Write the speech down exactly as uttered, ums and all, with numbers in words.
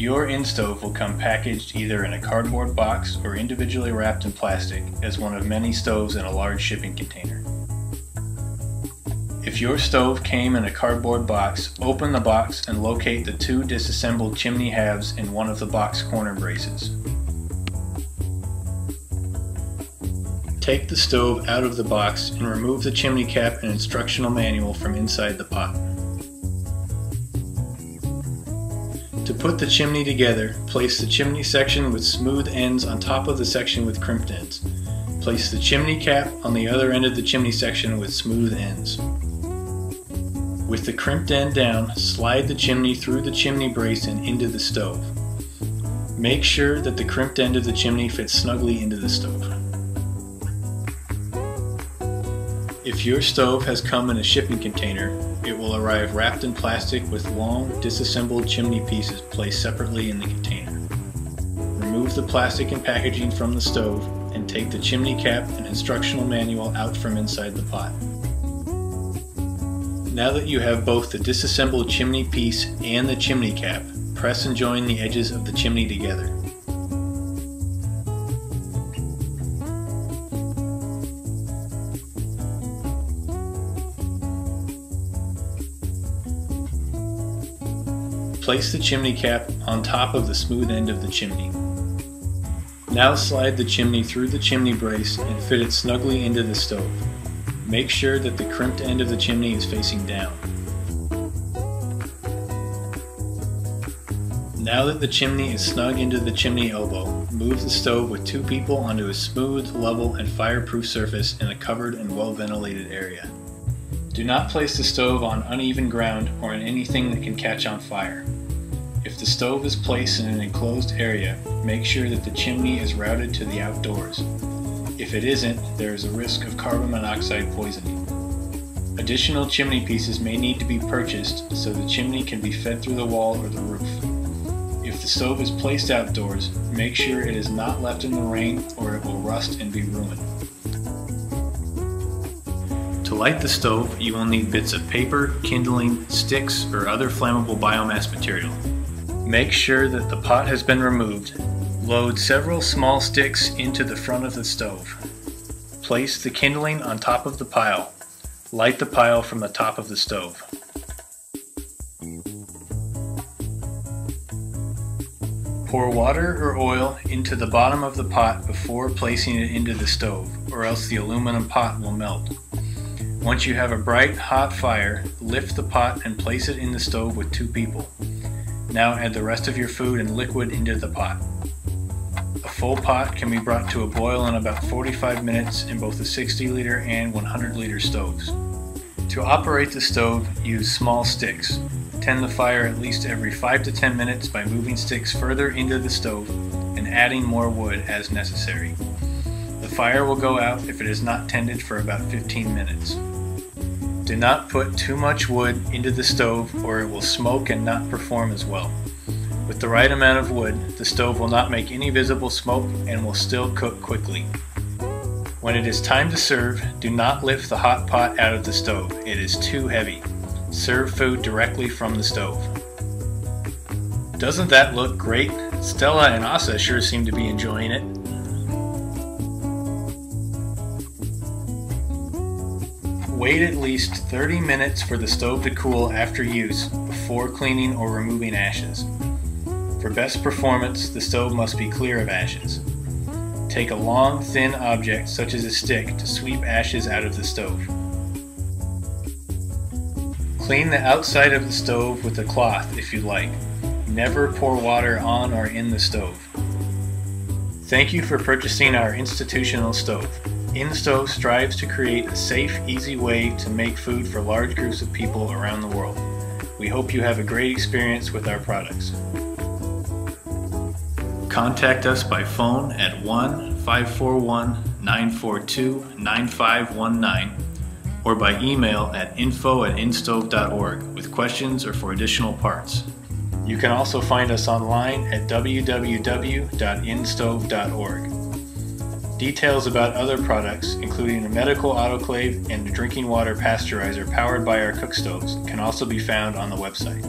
Your InStove will come packaged either in a cardboard box or individually wrapped in plastic as one of many stoves in a large shipping container. If your stove came in a cardboard box, open the box and locate the two disassembled chimney halves in one of the box corner braces. Take the stove out of the box and remove the chimney cap and instructional manual from inside the pot. To put the chimney together, place the chimney section with smooth ends on top of the section with crimped ends. Place the chimney cap on the other end of the chimney section with smooth ends. With the crimped end down, slide the chimney through the chimney brace and into the stove. Make sure that the crimped end of the chimney fits snugly into the stove. If your stove has come in a shipping container, it will arrive wrapped in plastic with long, disassembled chimney pieces placed separately in the container. Remove the plastic and packaging from the stove and take the chimney cap and instructional manual out from inside the pot. Now that you have both the disassembled chimney piece and the chimney cap, press and join the edges of the chimney together. Place the chimney cap on top of the smooth end of the chimney. Now slide the chimney through the chimney brace and fit it snugly into the stove. Make sure that the crimped end of the chimney is facing down. Now that the chimney is snug into the chimney elbow, move the stove with two people onto a smooth, level, and fireproof surface in a covered and well-ventilated area. Do not place the stove on uneven ground or in anything that can catch on fire. If the stove is placed in an enclosed area, make sure that the chimney is routed to the outdoors. If it isn't, there is a risk of carbon monoxide poisoning. Additional chimney pieces may need to be purchased so the chimney can be fed through the wall or the roof. If the stove is placed outdoors, make sure it is not left in the rain or it will rust and be ruined. To light the stove, you will need bits of paper, kindling, sticks, or other flammable biomass material. Make sure that the pot has been removed. Load several small sticks into the front of the stove. Place the kindling on top of the pile. Light the pile from the top of the stove. Pour water or oil into the bottom of the pot before placing it into the stove, or else the aluminum pot will melt. Once you have a bright, hot fire, lift the pot and place it in the stove with two people. Now add the rest of your food and liquid into the pot. A full pot can be brought to a boil in about forty-five minutes in both the sixty liter and one hundred liter stoves. To operate the stove, use small sticks. Tend the fire at least every five to ten minutes by moving sticks further into the stove and adding more wood as necessary. The fire will go out if it is not tended for about fifteen minutes. Do not put too much wood into the stove or it will smoke and not perform as well. With the right amount of wood, the stove will not make any visible smoke and will still cook quickly. When it is time to serve, do not lift the hot pot out of the stove. It is too heavy. Serve food directly from the stove. Doesn't that look great? Stella and Asa sure seem to be enjoying it. Wait at least thirty minutes for the stove to cool after use before cleaning or removing ashes. For best performance, the stove must be clear of ashes. Take a long, thin object, such as a stick, to sweep ashes out of the stove. Clean the outside of the stove with a cloth if you like. Never pour water on or in the stove. Thank you for purchasing our institutional stove. InStove strives to create a safe, easy way to make food for large groups of people around the world. We hope you have a great experience with our products. Contact us by phone at one five four one, nine four two, nine five one nine or by email at info at instove dot org with questions or for additional parts. You can also find us online at w w w dot instove dot org. Details about other products, including a medical autoclave and a drinking water pasteurizer powered by our cook stoves, can also be found on the website.